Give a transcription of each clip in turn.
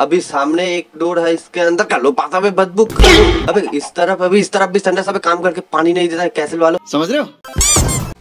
अभी सामने एक डोर है, इसके अंदर कर लो पाता में बदबू। अबे इस तरफ अभी इस तरफ भी संडे सब काम करके पानी नहीं देता है कैसल वालों, समझ रहे हो।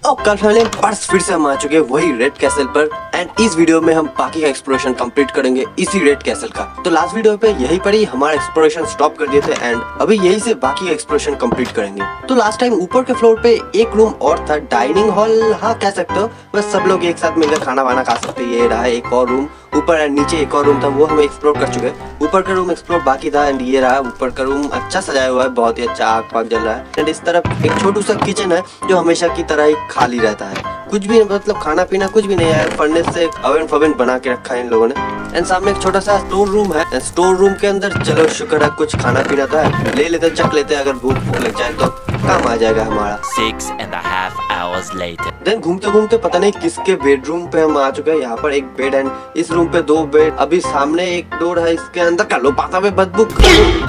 और कल फैमिली पर्स फिर से हम आ चुके हैं वही रेड कैसल पर, एंड इस वीडियो में हम बाकी का एक्सप्लोरेशन कंप्लीट करेंगे इसी रेड कैसल का। तो लास्ट वीडियो पे यही पड़ी हमारा एक्सप्लोरेशन स्टॉप कर दिए थे एंड अभी यही से बाकी का एक्सप्लोरेशन कंप्लीट करेंगे। तो लास्ट टाइम ऊपर के फ्लोर पे एक रूम और था, डाइनिंग हॉल हाँ कह सकते हो, बस सब लोग एक साथ मिलकर खाना वाना खा सकते। ये रहा एक और रूम ऊपर एंड नीचे एक और रूम था, वो हम एक्सप्लोर कर चुके हैं। ऊपर का रूम एक्सप्लोर बाकी था एंड ये रहा ऊपर का रूम, अच्छा सजाया हुआ है, बहुत ही अच्छा आग पाक जल रहा है। एंड इस तरफ एक छोटू सा किचन है जो हमेशा की तरह ही खाली रहता है, कुछ भी मतलब खाना पीना कुछ भी नहीं है। फर्नेस से अवन फवन बना के रखा है इन लोगों ने। एंड सामने एक छोटा सा स्टोर रूम है, एंड स्टोर रूम के अंदर चलो शुक्र है कुछ खाना पीना तो है, ले लेते चख लेते अगर भूख लग जाए तो काम आ जाएगा हमारा। 6.5 hours later देन घूमते घूमते पता नहीं किसके बेडरूम पे हम आ चुके हैं। यहाँ पर एक बेड एंड इस रूम पे दो बेड। अभी सामने एक डोर है, इसके अंदर कर लो पाता में बदबू।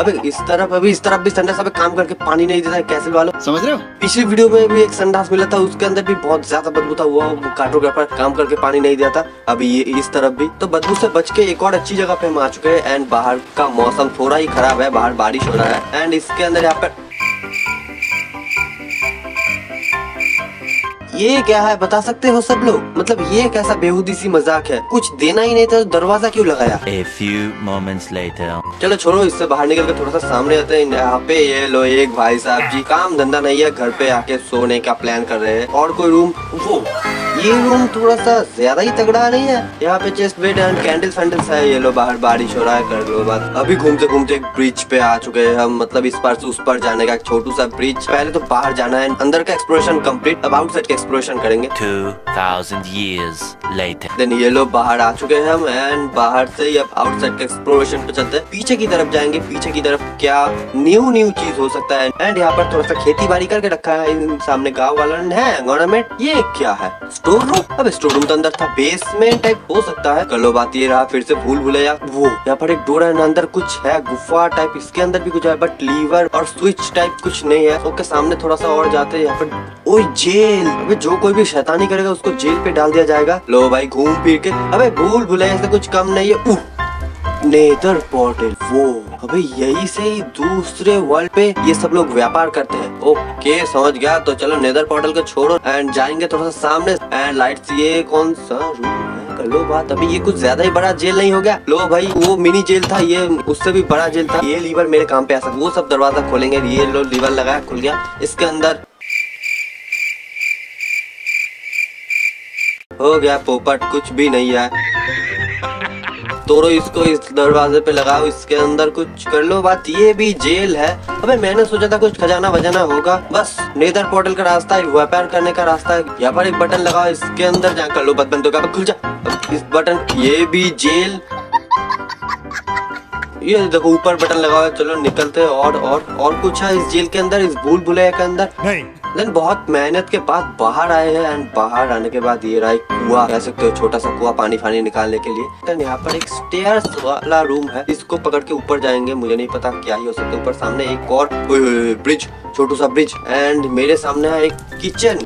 अबे इस तरफ भी संडा सब काम करके पानी नहीं देता है कैसल वालों, समझ रहे हो। पिछली वीडियो में भी एक संडास मिला था, उसके अंदर भी बहुत ज्यादा बदबू था, वो कार्टोग्राफर काम करके पानी नहीं देता। अभी ये इस तरफ भी, तो बदबू से बच के एक और अच्छी जगह पे हम आ चुके हैं। एंड बाहर का मौसम थोड़ा ही खराब है, बाहर बारिश हो रहा है। एंड इसके अंदर यहाँ पर ये क्या है बता सकते हो सब लोग, मतलब ये कैसा बेहूदी सी मजाक है, कुछ देना ही नहीं था तो दरवाजा क्यों लगाया। A few moments later चलो छोड़ो, इससे बाहर निकल के थोड़ा सा सामने आते हैं। यहाँ पे ये लो एक भाई साहब जी, काम धंधा नहीं है, घर पे आके सोने का प्लान कर रहे हैं। और कोई रूम, वो ये रूम थोड़ा सा ज्यादा ही तगड़ा नहीं है। यहाँ पे चेस्ट बेड एंड कैंडल फैंडल्स है। ये लो बाहर बारिश हो रहा है, कर लो बात। अभी घूमते घूमते एक ब्रिज पे आ चुके हैं हम, मतलब इस पार से उस पार जाने का छोटू सा ब्रिज। पहले तो बाहर जाना है, अंदर का एक्सप्लोरेशन कम्प्लीट, अब आउटसाइड का एक्सप्लोरेशन करेंगे। 2000 years later देन ये लो बाहर आ चुके हैं हम, एंड बाहर से ही अब आउटसाइड का एक्सप्लोरेशन पे चलते हैं। पीछे की तरफ जाएंगे, पीछे की तरफ क्या न्यू चीज हो सकता है। एंड यहाँ पर थोड़ा सा खेती बाड़ी करके रखा है, सामने गाँव वाला है गवर्नमेंट। ये क्या है, स्टोर रूम। अब स्टोर रूम तो अंदर था, बेसमेंट टाइप हो सकता है। कलो बात ये रहा फिर से भूल भुलैया वो। यहाँ पर एक डोर है, अंदर कुछ है गुफा टाइप, इसके अंदर भी कुछ है बट लीवर और स्विच टाइप कुछ नहीं है। ओके सामने थोड़ा सा और जाते हैं, यहाँ पर ओए जेल। अबे जो कोई भी शैतानी करेगा उसको जेल पे डाल दिया जाएगा। लो भाई घूम फिर के, अबे भूल भुलैया से कुछ कम नहीं है। नेदर पोर्टल वो, अबे यही से ही दूसरे वर्ल्ड पे ये सब लोग व्यापार करते हैं। ओके समझ गया, तो चलो नेदर पोर्टल को छोड़ो एंड जाएंगे थोड़ा सा सामने। एंड लाइट्स, ये कौन सा रूम है, कर लो बात। अभी ये कुछ ज्यादा ही बड़ा जेल नहीं हो गया। लो भाई वो मिनी जेल था, ये उससे भी बड़ा जेल था। ये लीवर मेरे काम पे आ सकता, वो सब दरवाजा खोलेंगे। ये लो लीवर लगाया, खुल गया। इसके अंदर हो गया पोपट, कुछ भी नहीं है। तोड़ो इसको, इस दरवाजे पे लगाओ, इसके अंदर कुछ कर लो बात। ये भी जेल है। अबे मैंने सोचा था कुछ खजाना वजाना होगा, बस नेदर पोर्टल का रास्ता है, व्यापार करने का रास्ता है। यहाँ पर एक बटन लगाओ, इसके अंदर जा कर लो बात, बंद होगा खुल जा इस बटन। ये भी जेल, ये देखो ऊपर बटन लगाओ। चलो निकलते हैं। और कुछ है इस जेल के अंदर, इस भूल भुलैया के अंदर नहीं। लेकिन बहुत मेहनत के बाद बाहर आए हैं एंड बाहर आने के बाद ये रहा एक कुआ, कह सकते हो छोटा सा कुआ पानी निकालने के लिए। लेकिन यहाँ पर एक स्टेयर्स वाला रूम है, इसको पकड़ के ऊपर जाएंगे। मुझे नहीं पता क्या ही हो सकता है ऊपर। सामने एक और ब्रिज, छोटू सा ब्रिज। एंड मेरे सामने है एक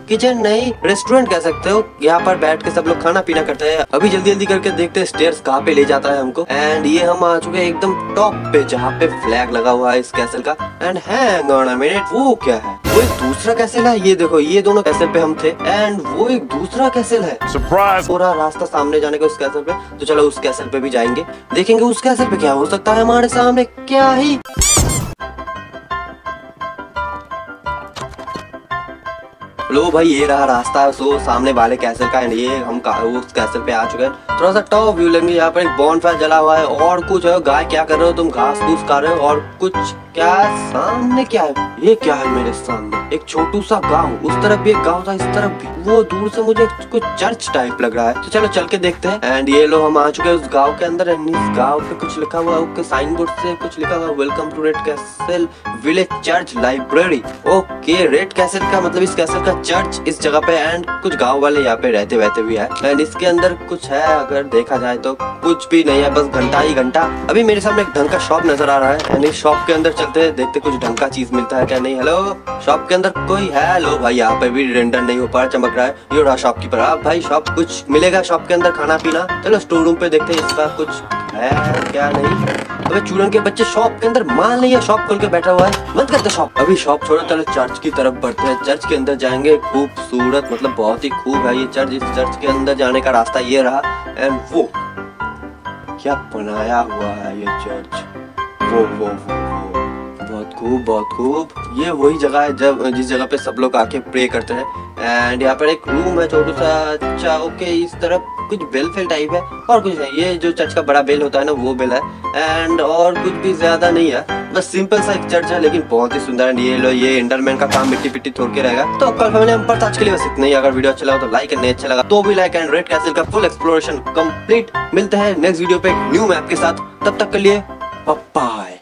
किचन नहीं रेस्टोरेंट कह सकते हो। यहाँ पर बैठ के सब लोग खाना पीना करते हैं। अभी जल्दी करके देखते हैं स्टेयर्स कहाँ पे ले जाता है हमको। एंड ये हम आ चुके हैं एकदम टॉप पे, जहाँ पे फ्लैग लगा हुआ है इस कैसल का। एंड है गवर्नमेंट, वो क्या है, वो एक दूसरा कैसल है। ये देखो ये दोनों कैसल पे हम थे एंड वो एक दूसरा कैसल है। पूरा रास्ता सामने जाने का उस कैसल पे, तो चलो उस कैसल पे भी जाएंगे, देखेंगे उस कैसल पे क्या हो सकता है हमारे सामने। क्या ही लो भाई ये रहा रास्ता है सो सामने वाले कैसल का। एंड ये हम उस कैसल पे आ चुके हैं, थोड़ा सा टॉप व्यू लेंगे। यहाँ पर एक बॉनफायर जला हुआ है और कुछ है। गाय क्या कर रहे हो तुम, घास फूस खा रहे हो। और कुछ क्या सामने क्या है, ये क्या है मेरे सामने, एक छोटू सा गाँव। उस तरफ भी एक गाँव था, इस तरफ भी। वो दूर से मुझे कुछ चर्च टाइप लग रहा है, तो चलो चल के देखते हैं। एंड ये लो हम आ चुके हैं उस गाँव के अंदर। एंड इस गाँव पे कुछ लिखा हुआ है, साइन बोर्ड से कुछ लिखा हुआ, welcome to red castle village church library. Okay red castle का मतलब इस कैसल का चर्च इस जगह पे एंड कुछ गांव वाले यहाँ पे रहते वहते भी है एंड इसके अंदर कुछ है अगर देखा जाए तो कुछ भी नहीं है, बस घंटा ही घंटा। अभी मेरे सामने एक ढंग का शॉप नजर आ रहा है एंड इस शॉप के अंदर चलते हैं, देखते कुछ ढंग का चीज मिलता है क्या नहीं। हेलो, शॉप के अंदर कोई है? हेलो भाई, यहाँ पे भी रेंडर नहीं हो पा रहा, चमक रहा है। ये रहा शॉपकीपर। आप भाई शॉप कुछ मिलेगा शॉप के अंदर खाना पीना। चलो स्टोर रूम पे देखते हैं इसका कुछ है क्या नहीं। अबे चूरन के बच्चे, शॉप के अंदर माल नहीं है, शॉप खोल के बैठा हुआ है। मत करते शॉप, अभी शॉप छोड़ो, चलो चर्च की तरफ बढ़ते हैं। चर्च के अंदर जाएंगे, खूबसूरत मतलब बहुत ही खूब है ये चर्च। इस चर्च के अंदर जाने का रास्ता ये रहा एंड वो क्या बनाया हुआ है ये चर्च, वो बहुत खूब बहुत खूब। ये वही जगह है जब जिस जगह पे सब लोग आके प्रे करते हैं एंड यहाँ पर एक रूम है छोटू सा। अच्छा ओके, इस तरफ कुछ बेल फेल टाइप है और कुछ नहीं। ये जो चर्च का बड़ा बेल होता है ना, वो बेल है एंड और कुछ भी ज्यादा नहीं है, बस सिंपल सा एक चर्च है लेकिन बहुत ही सुंदर है। ये लो, ये इंटरमैन का काम मिट्टी पिट्टी थोड़ के रहेगा। तो कल फैमिली हम पर आज के लिए बस इतना ही। अगर वीडियो अच्छा लगा तो लाइक एंड नहीं अच्छा लगा तो भी लाइक एंड रेड कैसल का फुल एक्सप्लोरेशन कंप्लीट। मिलते हैं नेक्स्ट वीडियो पे न्यू मैप के साथ, तब तक के लिए बाय।